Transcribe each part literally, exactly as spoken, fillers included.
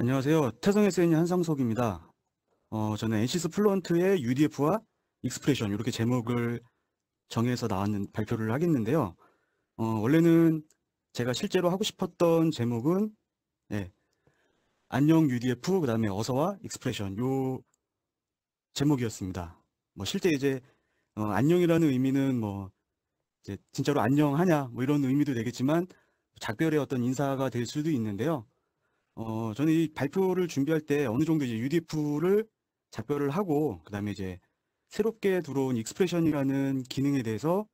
안녕하세요. 태성 에스 앤 이 한상석입니다. 어, 저는 Ansys Fluent의 유 디 에프와 Expression 이렇게 제목을 정해서 나왔는 발표를 하겠는데요. 어, 원래는 제가 실제로 하고 싶었던 제목은 네, 안녕 유 디 에프 그 다음에 어서와 Expression 요 제목이었습니다. 뭐 실제 이제 어, 안녕이라는 의미는 뭐 이제 진짜로 안녕하냐 뭐 이런 의미도 되겠지만 작별의 어떤 인사가 될 수도 있는데요. 어, 저는 이 발표를 준비할 때 어느 정도 이제 유 디 에프를 작별을 하고 그 다음에 이제 새롭게 들어온 익스프레션이라는 기능에 대해서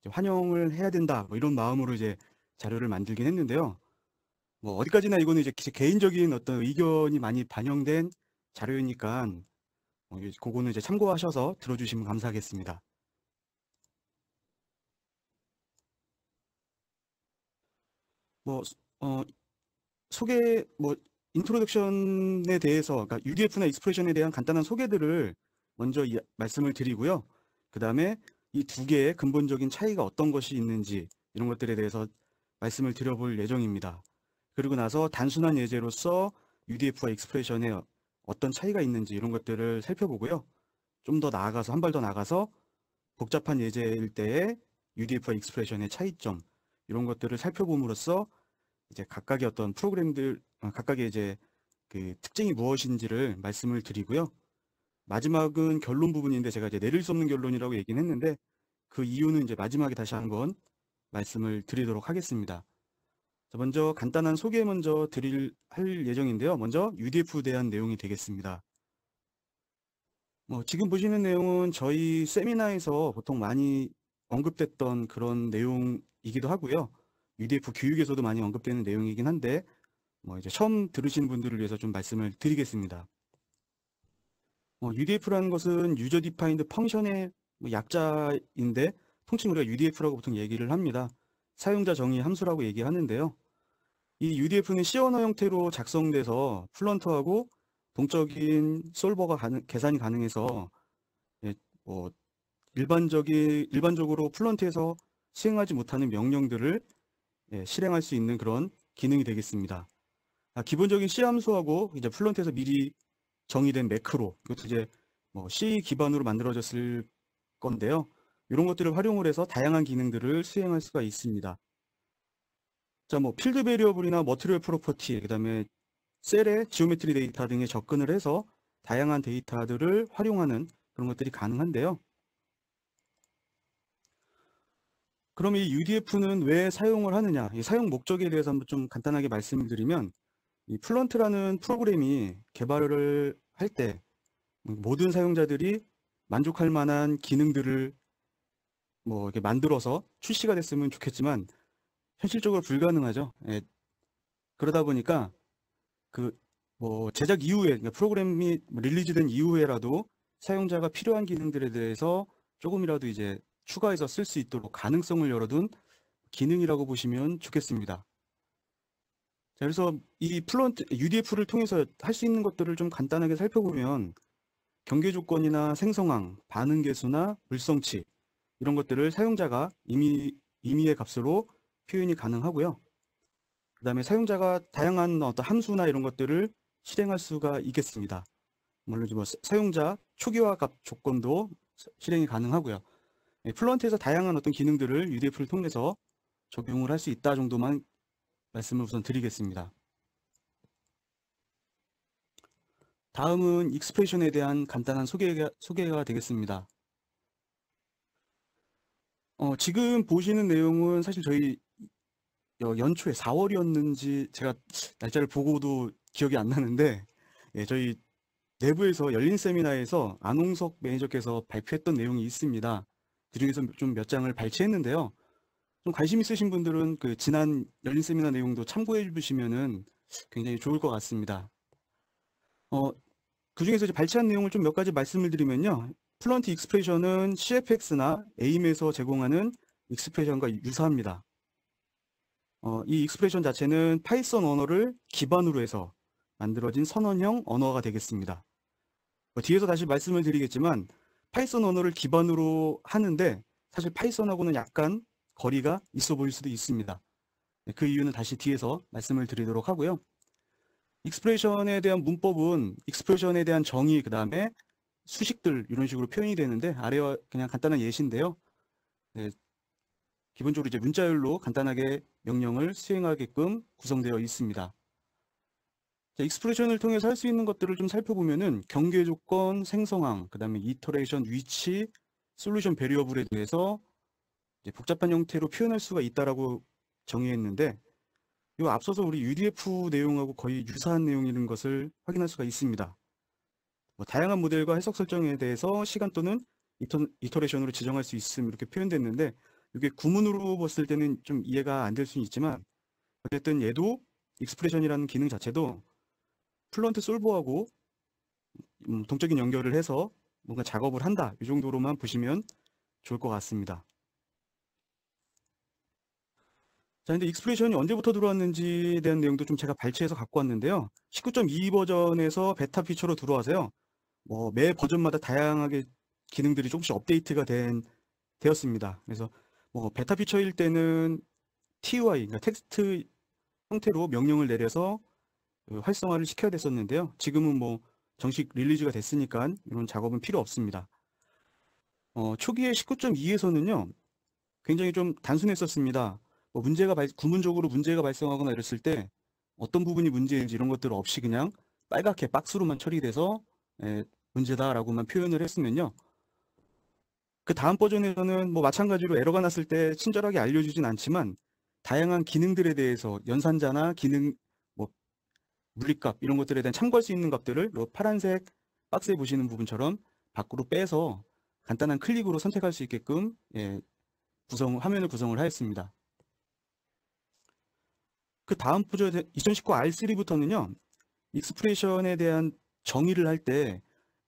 이제 환영을 해야 된다 뭐 이런 마음으로 이제 자료를 만들긴 했는데요. 뭐 어디까지나 이거는 이제 개인적인 어떤 의견이 많이 반영된 자료이니까 어, 그거는 이제 참고하셔서 들어주시면 감사하겠습니다. 뭐 어. 소개, 뭐 인트로덕션에 대해서, 그러니까 유 디 에프나 익스프레션에 대한 간단한 소개들을 먼저 이, 말씀을 드리고요. 그 다음에 이 두 개의 근본적인 차이가 어떤 것이 있는지 이런 것들에 대해서 말씀을 드려볼 예정입니다. 그리고 나서 단순한 예제로서 유 디 에프와 익스프레션에 어떤 차이가 있는지 이런 것들을 살펴보고요. 좀 더 나아가서, 한 발 더 나아가서 복잡한 예제일 때의 유 디 에프와 익스프레션의 차이점 이런 것들을 살펴봄으로써 이제 각각의 어떤 프로그램들, 각각의 이제 그 특징이 무엇인지를 말씀을 드리고요. 마지막은 결론 부분인데 제가 이제 내릴 수 없는 결론이라고 얘기는 했는데 그 이유는 이제 마지막에 다시 한번 말씀을 드리도록 하겠습니다. 자, 먼저 간단한 소개 먼저 드릴 할 예정인데요. 먼저 유 디 에프에 대한 내용이 되겠습니다. 뭐 지금 보시는 내용은 저희 세미나에서 보통 많이 언급됐던 그런 내용이기도 하고요. 유 디 에프 교육에서도 많이 언급되는 내용이긴 한데 뭐 이제 처음 들으시는 분들을 위해서 좀 말씀을 드리겠습니다. 뭐 유 디 에프라는 것은 유저 디파인드 펑션의 약자인데 통칭 우리가 유 디 에프라고 보통 얘기를 합니다. 사용자 정의 함수라고 얘기하는데요. 이 유 디 에프는 C 언어 형태로 작성돼서 플런트하고 동적인 솔버가 가능, 계산이 가능해서 뭐 일반적인 일반적으로 플런트에서 시행하지 못하는 명령들을 예, 실행할 수 있는 그런 기능이 되겠습니다. 아, 기본적인 C 함수하고 이제 플런트에서 미리 정의된 매크로, 이것도 이제 뭐 C 기반으로 만들어졌을 건데요. 이런 것들을 활용을 해서 다양한 기능들을 수행할 수가 있습니다. 자, 뭐 필드 베리어블이나 머티리얼 프로퍼티, 그다음에 셀의 지오메트리 데이터 등에 접근을 해서 다양한 데이터들을 활용하는 그런 것들이 가능한데요. 그럼 이 유 디 에프는 왜 사용을 하느냐, 이 사용 목적에 대해서 한번 좀 간단하게 말씀을 드리면 이 플런트라는 프로그램이 개발을 할 때 모든 사용자들이 만족할 만한 기능들을 뭐 이렇게 만들어서 출시가 됐으면 좋겠지만 현실적으로 불가능하죠. 예. 그러다 보니까 그 뭐 제작 이후에 프로그램이 릴리즈된 이후에라도 사용자가 필요한 기능들에 대해서 조금이라도 이제 추가해서 쓸 수 있도록 가능성을 열어둔 기능이라고 보시면 좋겠습니다. 자, 그래서 이 플런트 유 디 에프를 통해서 할 수 있는 것들을 좀 간단하게 살펴보면 경계 조건이나 생성항, 반응 개수나 물성치 이런 것들을 사용자가 임의, 임의의 값으로 표현이 가능하고요. 그 다음에 사용자가 다양한 어떤 함수나 이런 것들을 실행할 수가 있겠습니다. 물론 뭐 사용자 초기화 값 조건도 실행이 가능하고요. 플런트에서 다양한 어떤 기능들을 유 디 에프를 통해서 적용을 할 수 있다 정도만 말씀을 우선 드리겠습니다. 다음은 익스프레션에 대한 간단한 소개가, 소개가 되겠습니다. 어, 지금 보시는 내용은 사실 저희 연초에 사월이었는지 제가 날짜를 보고도 기억이 안 나는데 예, 저희 내부에서 열린 세미나에서 안홍석 매니저께서 발표했던 내용이 있습니다. 그 중에서 좀 몇 장을 발췌했는데요. 좀 관심 있으신 분들은 그 지난 열린 세미나 내용도 참고해 주시면은 굉장히 좋을 것 같습니다. 어, 그 중에서 이제 발췌한 내용을 좀 몇 가지 말씀을 드리면요. 플런트 익스프레션은 씨 에프 엑스나 에임에서 제공하는 익스프레션과 유사합니다. 어, 이 익스프레션 자체는 파이썬 언어를 기반으로 해서 만들어진 선언형 언어가 되겠습니다. 어, 뒤에서 다시 말씀을 드리겠지만 파이썬 언어를 기반으로 하는데 사실 파이썬하고는 약간 거리가 있어 보일 수도 있습니다. 그 이유는 다시 뒤에서 말씀을 드리도록 하고요. 익스프레션에 대한 문법은 익스프레션에 대한 정의, 그 다음에 수식들 이런 식으로 표현이 되는데 아래와 그냥 간단한 예시인데요. 네, 기본적으로 이제 문자열로 간단하게 명령을 수행하게끔 구성되어 있습니다. 자, 익스프레션을 통해서 할 수 있는 것들을 좀 살펴보면은 경계 조건, 생성항, 그 다음에 이터레이션, 위치, 솔루션 베리어블에 대해서 이제 복잡한 형태로 표현할 수가 있다라고 정의했는데, 이 앞서서 우리 유디에프 내용하고 거의 유사한 내용인 것을 확인할 수가 있습니다. 뭐 다양한 모델과 해석 설정에 대해서 시간 또는 이터, 이터레이션으로 지정할 수 있음, 이렇게 표현됐는데, 이게 구문으로 봤을 때는 좀 이해가 안 될 수는 있지만, 어쨌든 얘도 익스프레션이라는 기능 자체도 플런트 솔버하고 동적인 연결을 해서 뭔가 작업을 한다, 이 정도로만 보시면 좋을 것 같습니다. 자, 근데 익스프레션이 언제부터 들어왔는지에 대한 내용도 좀 제가 발췌해서 갖고 왔는데요. 십구 점 이 버전에서 베타 피처로 들어와서요. 뭐 매 버전마다 다양하게 기능들이 조금씩 업데이트가 된 되었습니다. 그래서 뭐 베타 피처일 때는 티 와이, 그러니까 텍스트 형태로 명령을 내려서 활성화를 시켜야 됐었는데요. 지금은 뭐 정식 릴리즈가 됐으니까 이런 작업은 필요 없습니다. 어, 초기에 십구 점 이에서는요. 굉장히 좀 단순했었습니다. 뭐 문제가 발, 구문적으로 문제가 발생하거나 이랬을 때 어떤 부분이 문제인지 이런 것들 없이 그냥 빨갛게 박스로만 처리돼서 에, 문제다라고만 표현을 했으면요. 그 다음 버전에서는 뭐 마찬가지로 에러가 났을 때 친절하게 알려주진 않지만 다양한 기능들에 대해서 연산자나 기능, 뭐 물리값 이런 것들에 대한 참고할 수 있는 값들을 요 파란색 박스에 보시는 부분처럼 밖으로 빼서 간단한 클릭으로 선택할 수 있게끔 예, 구성 화면을 구성을 하였습니다. 그 다음 버전 이천십구 알쓰리부터는요. 익스프레션에 대한 정의를 할 때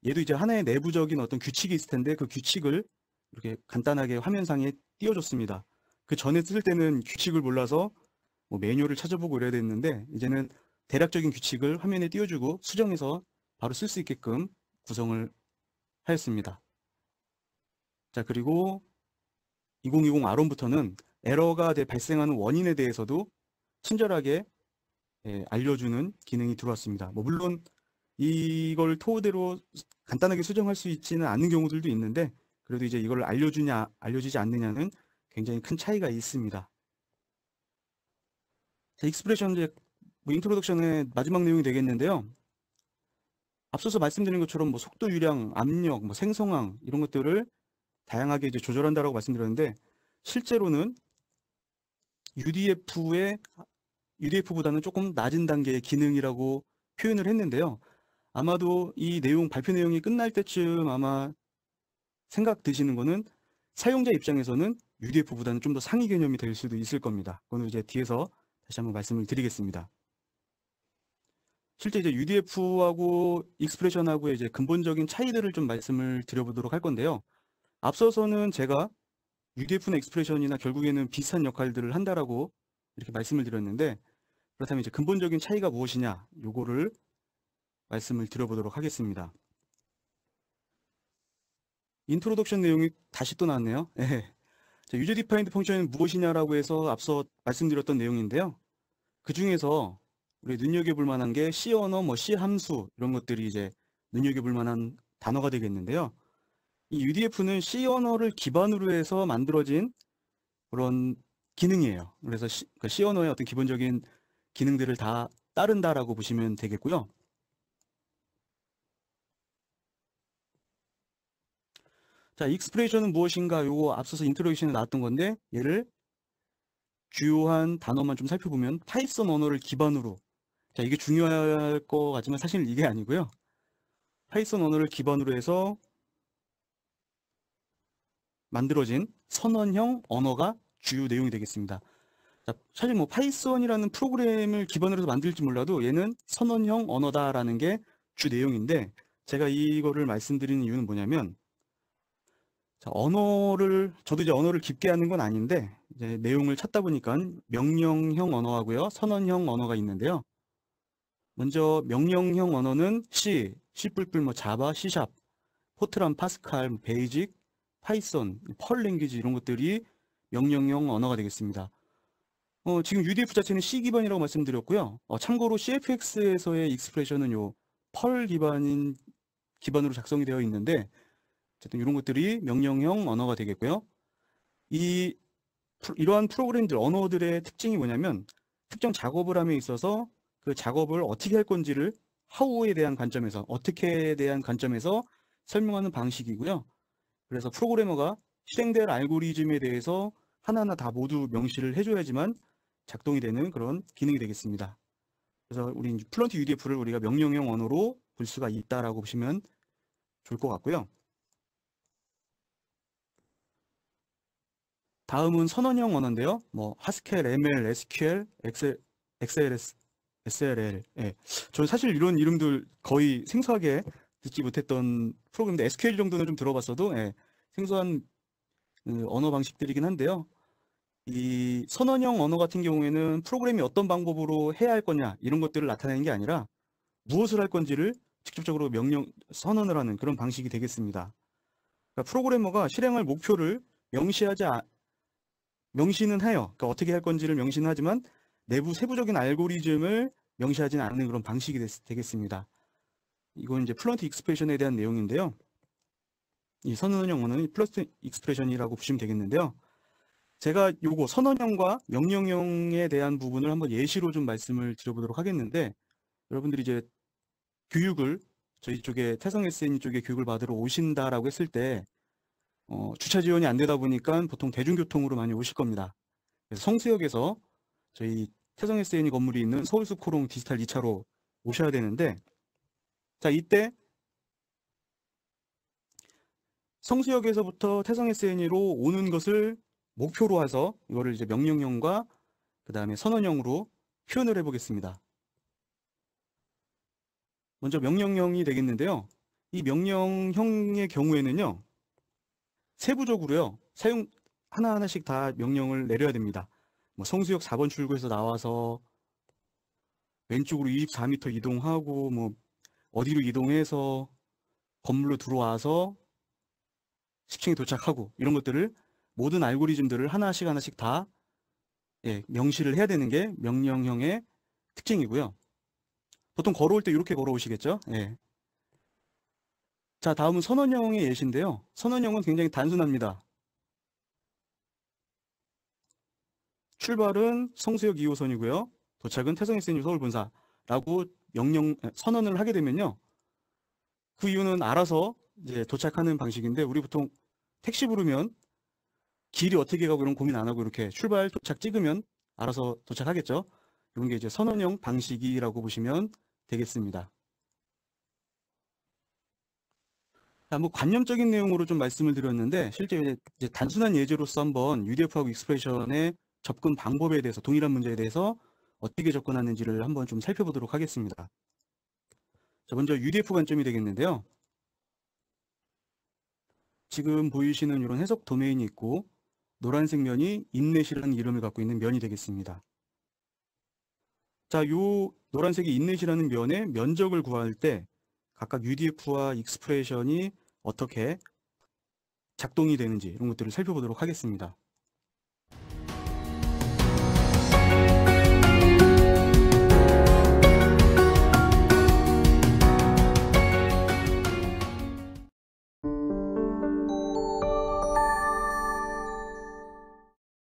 얘도 이제 하나의 내부적인 어떤 규칙이 있을 텐데 그 규칙을 이렇게 간단하게 화면상에 띄워줬습니다. 그 전에 쓸 때는 규칙을 몰라서 뭐 매뉴얼을 찾아보고 이래야 됐는데 이제는 대략적인 규칙을 화면에 띄워주고 수정해서 바로 쓸 수 있게끔 구성을 하였습니다. 자, 그리고 이천이십 아론부터는 에러가 발생하는 원인에 대해서도 친절하게 예, 알려주는 기능이 들어왔습니다. 뭐 물론 이걸 토대로 간단하게 수정할 수 있지는 않은 경우들도 있는데 그래도 이제 이걸 알려주냐 알려지지 않느냐는 굉장히 큰 차이가 있습니다. 자, 익스프레션 이제 뭐 인트로덕션의 마지막 내용이 되겠는데요. 앞서서 말씀드린 것처럼 뭐 속도, 유량, 압력, 뭐 생성항 이런 것들을 다양하게 이제 조절한다라고 말씀드렸는데 실제로는 유디에프의 유디에프보다는 조금 낮은 단계의 기능이라고 표현을 했는데요. 아마도 이 내용 발표 내용이 끝날 때쯤 아마 생각 드시는 거는 사용자 입장에서는 유디에프보다는 좀 더 상위 개념이 될 수도 있을 겁니다. 그건 이제 뒤에서 다시 한번 말씀을 드리겠습니다. 실제 이제 유디에프하고 익스프레션하고의 이제 근본적인 차이들을 좀 말씀을 드려보도록 할 건데요. 앞서서는 제가 유디에프나 익스프레션이나 결국에는 비슷한 역할들을 한다라고 이렇게 말씀을 드렸는데 그렇다면 이제 근본적인 차이가 무엇이냐 요거를 말씀을 드려보도록 하겠습니다. 인트로덕션 내용이 다시 또 나왔네요. 네. 자, 유저 디파인드 펑션은 무엇이냐라고 해서 앞서 말씀드렸던 내용인데요. 그 중에서 우리 눈여겨볼 만한 게 C 언어, 뭐 C 함수 이런 것들이 이제 눈여겨볼 만한 단어가 되겠는데요. 이 유디에프는 C 언어를 기반으로 해서 만들어진 그런 기능이에요. 그래서 C, C 언어의 어떤 기본적인 기능들을 다 따른다라고 보시면 되겠고요. 자, 익스프레션은 무엇인가? 요거 앞서서 인트로덕션에 나왔던 건데 얘를 주요한 단어만 좀 살펴보면 파이썬 언어를 기반으로. 자, 이게 중요할 것 같지만 사실 이게 아니고요. 파이썬 언어를 기반으로 해서 만들어진 선언형 언어가 주요 내용이 되겠습니다. 자, 사실 뭐 파이썬이라는 프로그램을 기반으로 해서 만들지 몰라도 얘는 선언형 언어다라는 게 주 내용인데 제가 이거를 말씀드리는 이유는 뭐냐면 자, 언어를 저도 이제 언어를 깊게 하는 건 아닌데 이제 내용을 찾다 보니까 명령형 언어하고요 선언형 언어가 있는데요. 먼저 명령형 언어는 C, C++, 뭐 자바, C 샵, 포트란, 파스칼, 베이직, 파이썬, 펄 랭귀지 이런 것들이 명령형 언어가 되겠습니다. 어, 지금 유디에프 자체는 C 기반이라고 말씀드렸고요. 어, 참고로 씨에프엑스에서의 익스프레션은 요 펄 기반인 기반으로 작성이 되어 있는데, 어쨌든 이런 것들이 명령형 언어가 되겠고요. 이 이러한 프로그램들, 언어들의 특징이 뭐냐면 특정 작업을 함에 있어서 그 작업을 어떻게 할 건지를 how에 대한 관점에서, 어떻게에 대한 관점에서 설명하는 방식이고요. 그래서 프로그래머가 실행될 알고리즘에 대해서 하나하나 다 모두 명시를 해줘야지만 작동이 되는 그런 기능이 되겠습니다. 그래서 우리 플런트 유디에프를 우리가 명령형 언어로 볼 수가 있다라고 보시면 좋을 것 같고요. 다음은 선언형 언어인데요. 뭐 하스켈, 엠엘, 에스큐엘, 엑셀, 엑스엘에스, 에스엘엘. 예. 저는 사실 이런 이름들 거의 생소하게 듣지 못했던 프로그램인데, 에스큐엘 정도는 좀 들어봤어도 예, 생소한 그 언어 방식들이긴 한데요. 이 선언형 언어 같은 경우에는 프로그램이 어떤 방법으로 해야 할 거냐 이런 것들을 나타내는 게 아니라 무엇을 할 건지를 직접적으로 명령 선언을 하는 그런 방식이 되겠습니다. 그러니까 프로그래머가 실행할 목표를 명시하지 않 명시는 해요. 그러니까 어떻게 할 건지를 명시는 하지만 내부 세부적인 알고리즘을 명시하지는 않는 그런 방식이 되겠습니다. 이건 이제 플런트 익스프레션에 대한 내용인데요. 이 선언형 언어는 플런트 익스프레션이라고 보시면 되겠는데요. 제가 요거 선언형과 명령형에 대한 부분을 한번 예시로 좀 말씀을 드려보도록 하겠는데, 여러분들이 이제 교육을 저희 쪽에 태성 에스앤이 쪽에 교육을 받으러 오신다라고 했을 때 어, 주차 지원이 안 되다 보니까 보통 대중교통으로 많이 오실 겁니다. 그래서 성수역에서 저희 태성 에스앤이 건물이 있는 서울숲 코롱 디지털 이 차로 오셔야 되는데, 자 이때 성수역에서부터 태성 에스앤이로 오는 것을 목표로 해서 이거를 이제 명령형과 그 다음에 선언형으로 표현을 해보겠습니다. 먼저 명령형이 되겠는데요. 이 명령형의 경우에는요, 세부적으로요, 사용 하나하나씩 다 명령을 내려야 됩니다. 뭐 성수역 사 번 출구에서 나와서 왼쪽으로 이십사 미터 이동하고, 뭐 어디로 이동해서 건물로 들어와서 십 층에 도착하고, 이런 것들을 모든 알고리즘들을 하나씩 하나씩 다 예, 명시를 해야 되는 게 명령형의 특징이고요. 보통 걸어올 때 이렇게 걸어오시겠죠? 예. 자, 다음은 선언형의 예시인데요. 선언형은 굉장히 단순합니다. 출발은 성수역 이 호선이고요. 도착은 태성 에스앤이 서울본사라고 명령 선언을 하게 되면요, 그 이유는 알아서 이제 도착하는 방식인데, 우리 보통 택시 부르면 길이 어떻게 가고 이런 고민 안 하고 이렇게 출발 도착 찍으면 알아서 도착하겠죠. 이런 게 이제 선언형 방식이라고 보시면 되겠습니다. 뭐 관념적인 내용으로 좀 말씀을 드렸는데, 실제 이제 단순한 예제로서 한번 유디에프하고 익스프레션의 접근 방법에 대해서, 동일한 문제에 대해서 어떻게 접근하는지를 한번 좀 살펴보도록 하겠습니다. 자, 먼저 유디에프 관점이 되겠는데요. 지금 보이시는 이런 해석 도메인이 있고, 노란색 면이 인넷이라는 이름을 갖고 있는 면이 되겠습니다. 자, 요 노란색이 인넷이라는 면의 면적을 구할 때 각각 유디에프와 익스프레션이 어떻게 작동이 되는지 이런 것들을 살펴보도록 하겠습니다.